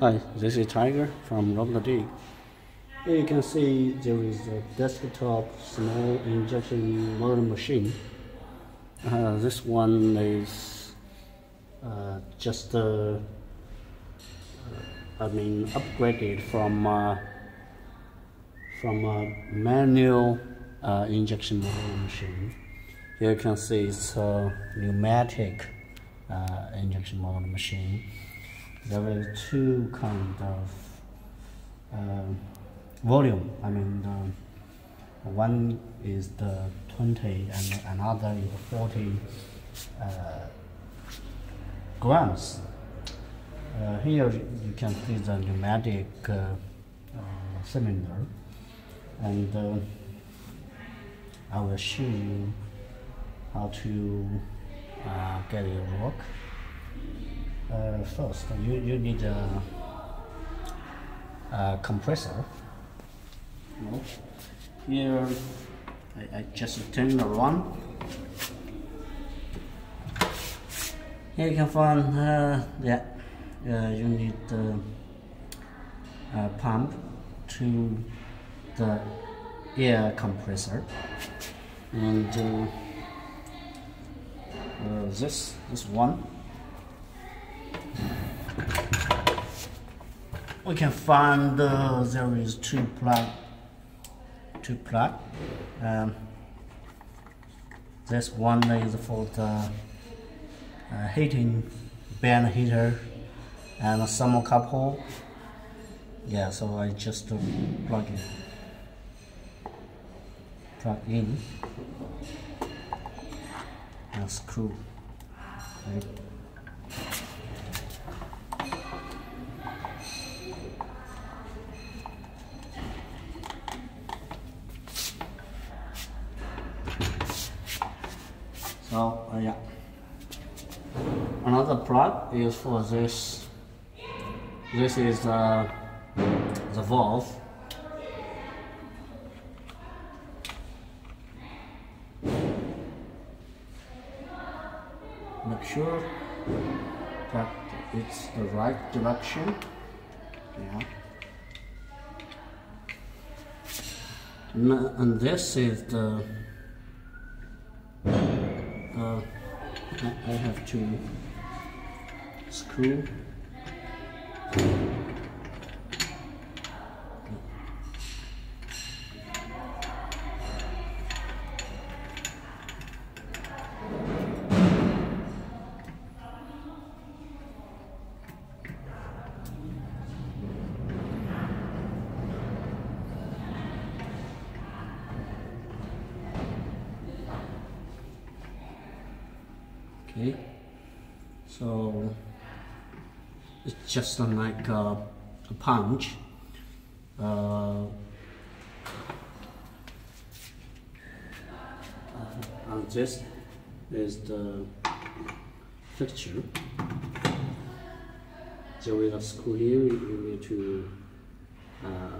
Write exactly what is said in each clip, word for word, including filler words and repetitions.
Hi, this is Tiger from RobotDigg. Here you can see there is a desktop small injection molding machine. Uh, this one is uh, just, uh, I mean, upgraded from uh, from a manual uh, injection molding machine. Here you can see it's a pneumatic uh, injection molding machine. There were two kind of uh, volume. I mean, the, one is the twenty and another is the forty uh, grams. Uh, here you can see the pneumatic uh, uh, cylinder, and uh, I will show you how to uh, get it to work. Uh, first, you, you need a, a compressor. No. Here, I, I just turn around. Here you can find, uh, yeah, uh, you need the uh, uh, pump to the air compressor, and uh, uh, this this one. We can find uh, there is two plug, two plug. Um, this one is for the uh, heating band heater and a thermocouple. Yeah, so I just uh, plug it, plug in, and screw. Right. So uh, yeah, another plug is for this. This is uh, the valve. Make sure that it's the right direction. Yeah. And, and this is the. Uh, I have to screw. Okay, so it's just like a, a punch. Uh, and this is the fixture. There is a screw here. You need to uh,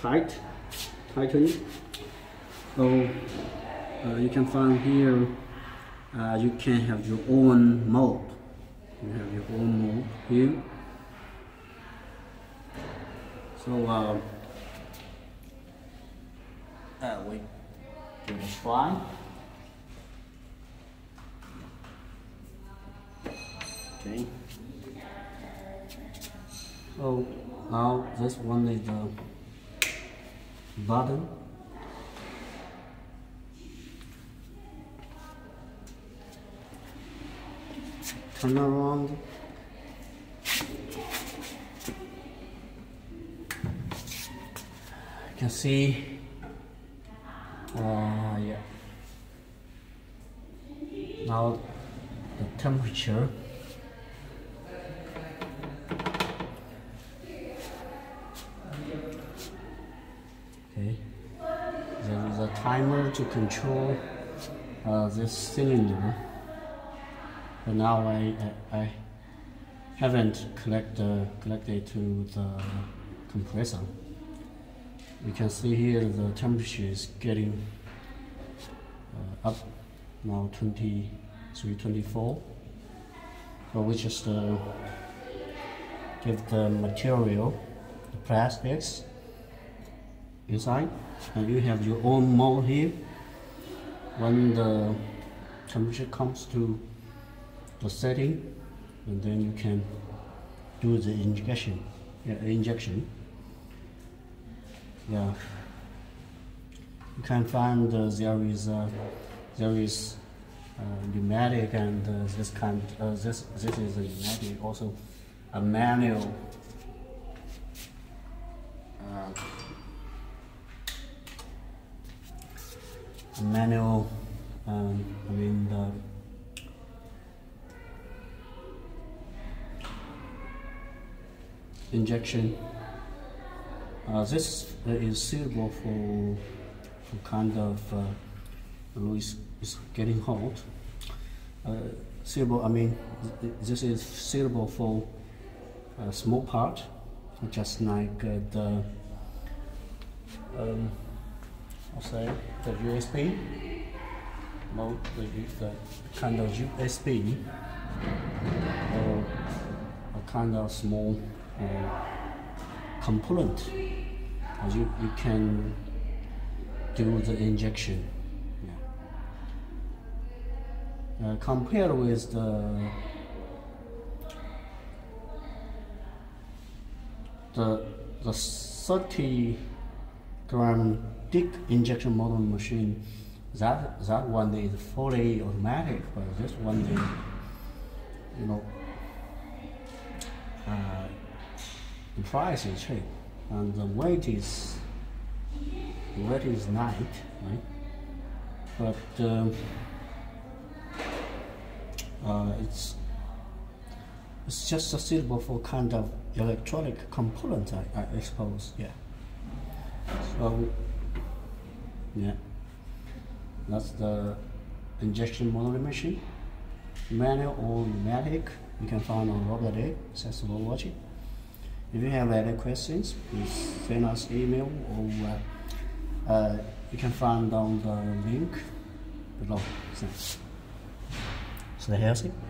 tight, tighten. So uh, you can find here. Uh, you can have your own mold. You have your own mold here. So uh, uh, we give it a try. Okay. So now this one is the button. Turn around. You can see, uh, yeah. Now the temperature. Okay. There is a timer to control uh, this cylinder. But now I, I, I haven't collect, uh, collected to the compressor. You can see here the temperature is getting uh, up now, twenty-three, twenty-four. So we just uh, give the material, the plastics inside, and you have your own mold here. When the temperature comes to the setting, and then you can do the injection. Yeah, injection. Yeah. You can find uh, there is uh, there is uh, pneumatic, and uh, this kind uh, this this is a pneumatic, also a manual uh, a manual um, I mean the injection. Uh, this uh, is suitable for, for kind of uh, it's, it's getting hot. Uh, suitable, I mean, th this is suitable for a small part, just like uh, the um, I'll say the U S B, mode, the, the kind of U S B, or a kind of small Uh, component, as you, you can do the injection. Yeah. Uh, compared with the the the thirty gram D I C injection model machine, that that one is fully automatic, but this one is, you know. Uh, The price is cheap, and the weight is the weight is light, right? But um, uh, it's it's just suitable for kind of electronic components, I, I suppose. Yeah. So yeah, that's the injection molding machine, manual or pneumatic. You can find on RobotDigg. Thanks for watching. If you have any questions, please send us email, or uh, uh, you can find on the link below. Thanks. Stay healthy.